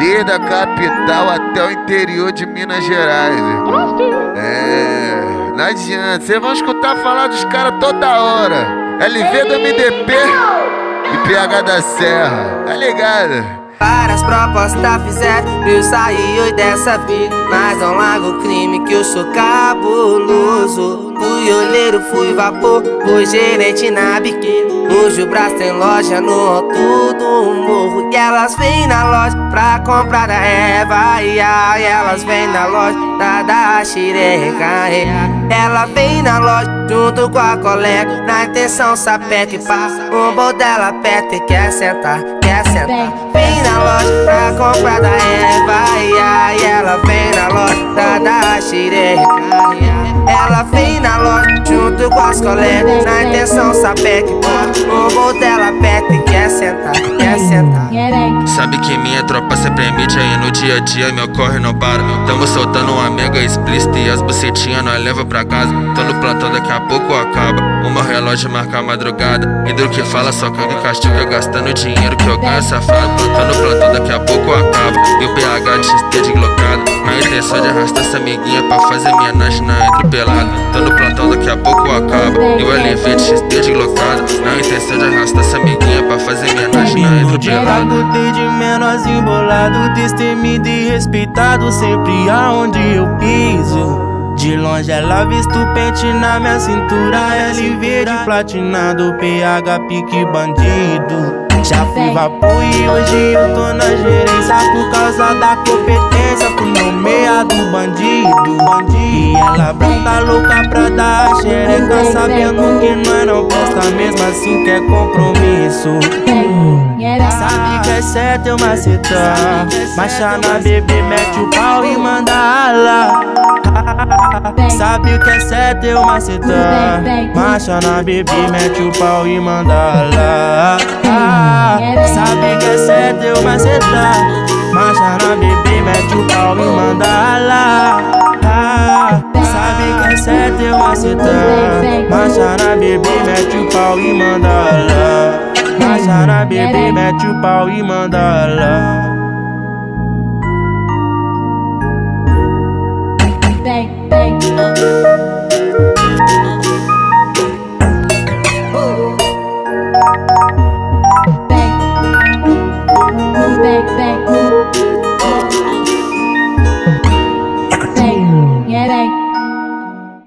desde a capital até o interior de Minas Gerais. É, não adianta, vocês vão escutar falar dos caras toda hora. LV do MDP e PH da Serra, tá ligado? Várias propostas fizeram pra eu sair dessa vida, mas não largo o crime que eu sou cabuloso. Fui olheiro, fui vapor, fui gerente na biquíni. Hoje o braço tem loja no alto do morro, e elas vêm na loja pra comprar da Eva. E elas vêm na loja pra dar xereca. Ela vem na loja junto com a colega, na intenção sapeca e passa o bol dela aperta e quer sentar, quer sentar. Vem na loja pra comprar da Eva. E ela vem na loja pra dar xereca. Ela vem na loja junto com as colegas, na intenção saber que pode. O bom dela aperta e quer sentar, quer sentar. Sabe que minha tropa se permite aí no dia a dia, meu corre não para. Tamo soltando uma mega explícita e as bucetinhas nós leva pra casa. Tô no plantão, daqui a pouco acaba, o meu relógio marca a madrugada. E do que fala só caga e castiga, gastando dinheiro que eu ganho safado. Tô no plantão, daqui a pouco acaba, e o PH de XT de glocada. A intenção de arrastar essa amiguinha pra fazer minha nage na entrepelada. Tô no plantão, daqui a pouco acaba, e o LV de XT de glocada. Na intenção de arrastar essa amiguinha pra fazer minha nage na entrepelada. Gostei de menores embolado, destemido e respeitado, sempre aonde eu piso. De longe ela visto o pente na minha cintura, LV de platinado, PH pique bandido. Já fui vapor e hoje eu tô na gerência, por causa da competência fui nomeado bandido, bandido. E ela branca louca pra dar xereca, sabendo que nós não gosta, mesmo assim quer compromisso. Sabe que é certo eu macetar, macha na bebê, mete o pau e manda ala. Sabe o que é certo eu macetar, macha na bebê, mete o pau e manda lá. Sabe o que é certo eu macetar, macha na bebê, mete o pau e manda lá. Sabe o que é certo eu macetar, macha na bebê, mete o pau e manda lá. Macha na bebê, mete o pau e manda lá. Bang, bang.